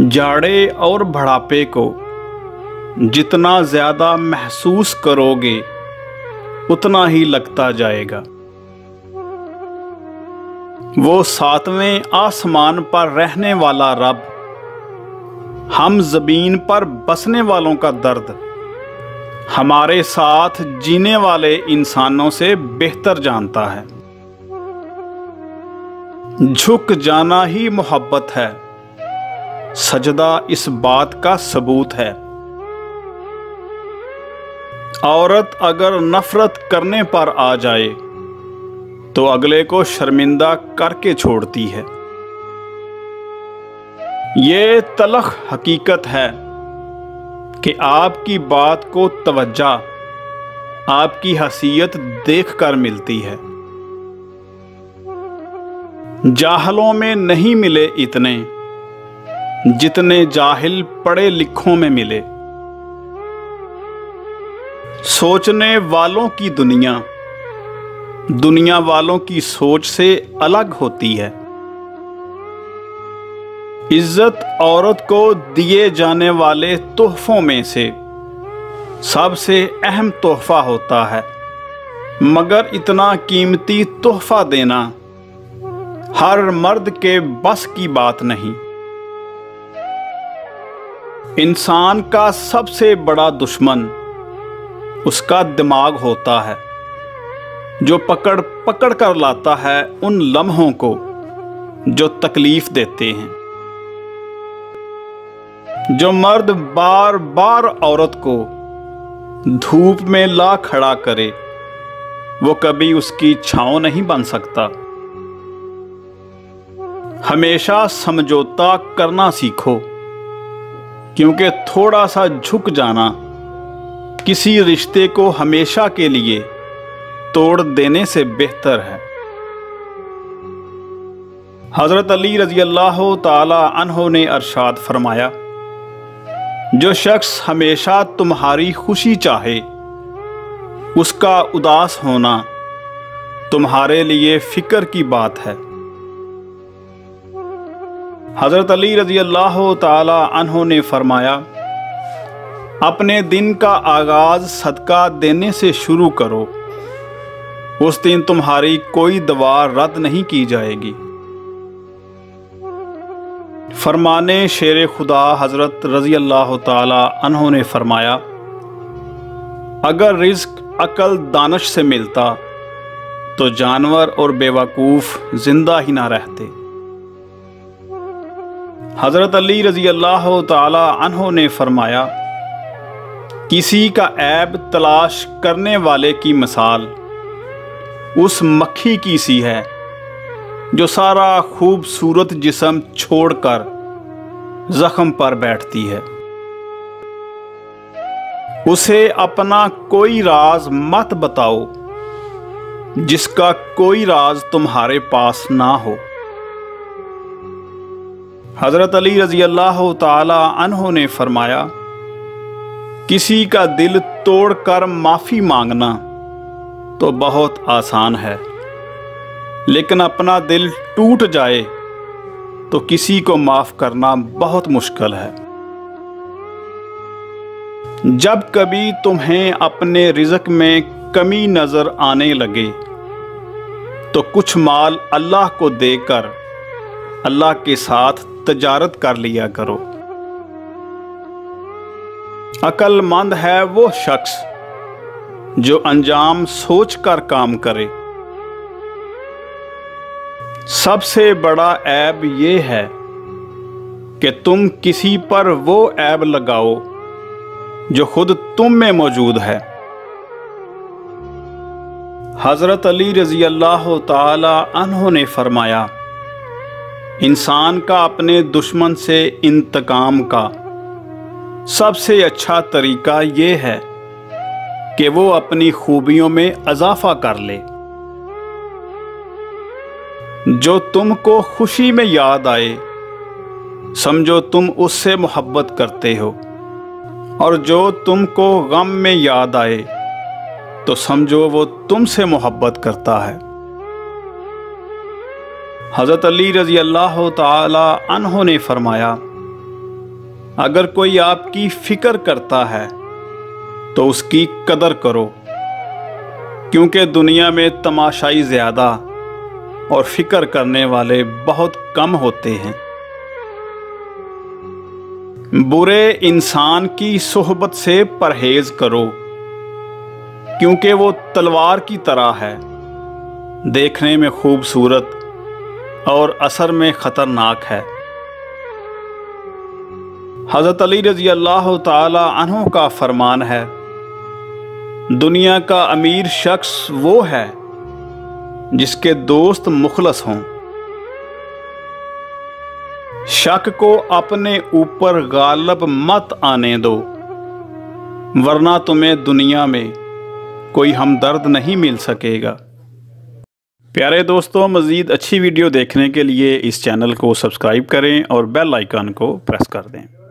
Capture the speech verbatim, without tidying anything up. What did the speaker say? जाड़े और बढ़ापे को जितना ज़्यादा महसूस करोगे उतना ही लगता जाएगा। वो सातवें आसमान पर रहने वाला रब हम ज़मीन पर बसने वालों का दर्द हमारे साथ जीने वाले इंसानों से बेहतर जानता है। झुक जाना ही मोहब्बत है, सजदा इस बात का सबूत है। औरत अगर नफरत करने पर आ जाए तो अगले को शर्मिंदा करके छोड़ती है। ये तलख हकीकत है कि आपकी बात को तवज्जा आपकी हसीयत देखकर मिलती है। जाहलों में नहीं मिले इतने जितने जाहिल पढ़े लिखों में मिले। सोचने वालों की दुनिया दुनिया वालों की सोच से अलग होती है। इज्जत औरत को दिए जाने वाले तोहफों में से सबसे अहम तोहफा होता है, मगर इतना कीमती तोहफा देना हर मर्द के बस की बात नहीं। इंसान का सबसे बड़ा दुश्मन उसका दिमाग होता है, जो पकड़ पकड़ कर लाता है उन लम्हों को जो तकलीफ देते हैं। जो मर्द बार बार औरत को धूप में ला खड़ा करे वो कभी उसकी छांव नहीं बन सकता। हमेशा समझौता करना सीखो, क्योंकि थोड़ा सा झुक जाना किसी रिश्ते को हमेशा के लिए तोड़ देने से बेहतर है। हज़रत अली रज़ी अल्लाह ताला अन्हो ने इरशाद फरमाया, जो शख्स हमेशा तुम्हारी खुशी चाहे उसका उदास होना तुम्हारे लिए फ़िक्र की बात है। हज़रत अली रज़ी अल्लाह ताला अन्हो ने फरमाया, अपने दिन का आगाज़ सदका देने से शुरू करो, उस दिन तुम्हारी कोई दवा रद्द नहीं की जाएगी। फरमाने शेर खुदा हज़रत रज़ी अल्लाह ताला अन्हो ने फरमाया, अगर रिज़्क अकल दानिश से मिलता तो जानवर और बेवकूफ़ जिंदा ही ना रहते। हज़रत अली रज़ी अल्लाह ताला अन्हो ने फरमाया, किसी का ऐब तलाश करने वाले की मिसाल उस मक्खी की सी है जो सारा खूबसूरत जिस्म छोड़कर ज़ख्म पर बैठती है। उसे अपना कोई राज मत बताओ जिसका कोई राज तुम्हारे पास ना हो। हज़रत अली रज़ी अल्लाह ताला अन्हो ने फरमाया, किसी का दिल तोड़कर माफ़ी मांगना तो बहुत आसान है, लेकिन अपना दिल टूट जाए तो किसी को माफ़ करना बहुत मुश्किल है। जब कभी तुम्हें अपने रिज़्क में कमी नज़र आने लगे तो कुछ माल अल्लाह को देकर अल्लाह के साथ तजारत कर लिया करो। अक्लमंद है वो शख्स जो अंजाम सोच कर काम करे। सबसे बड़ा ऐब ये है कि तुम किसी पर वो ऐब लगाओ जो खुद तुम में मौजूद है। हज़रत अली रज़ी अल्लाह ताला अन्हो ने फरमाया, इंसान का अपने दुश्मन से इंतकाम का सबसे अच्छा तरीका ये है कि वो अपनी खूबियों में इजाफा कर ले। जो तुमको खुशी में याद आए समझो तुम उससे मोहब्बत करते हो, और जो तुमको गम में याद आए तो समझो वो तुमसे मोहब्बत करता है। हज़रत अली रज़ी अल्लाह ताला अन्हो ने फरमाया, अगर कोई आपकी फिक्र करता है तो उसकी कदर करो, क्योंकि दुनिया में तमाशाई ज़्यादा और फिक्र करने वाले बहुत कम होते हैं। बुरे इंसान की सोहबत से परहेज़ करो, क्योंकि वो तलवार की तरह है, देखने में खूबसूरत और असर में ख़तरनाक है। हज़रत अली रज़ी अल्लाह ताला अन्हु का फरमान है, दुनिया का अमीर शख्स वो है जिसके दोस्त मुखलस हों। शक को अपने ऊपर गालब मत आने दो, वरना तुम्हें दुनिया में कोई हमदर्द नहीं मिल सकेगा। प्यारे दोस्तों, मज़ीद अच्छी वीडियो देखने के लिए इस चैनल को सब्सक्राइब करें और बेल आइकन को प्रेस कर दें।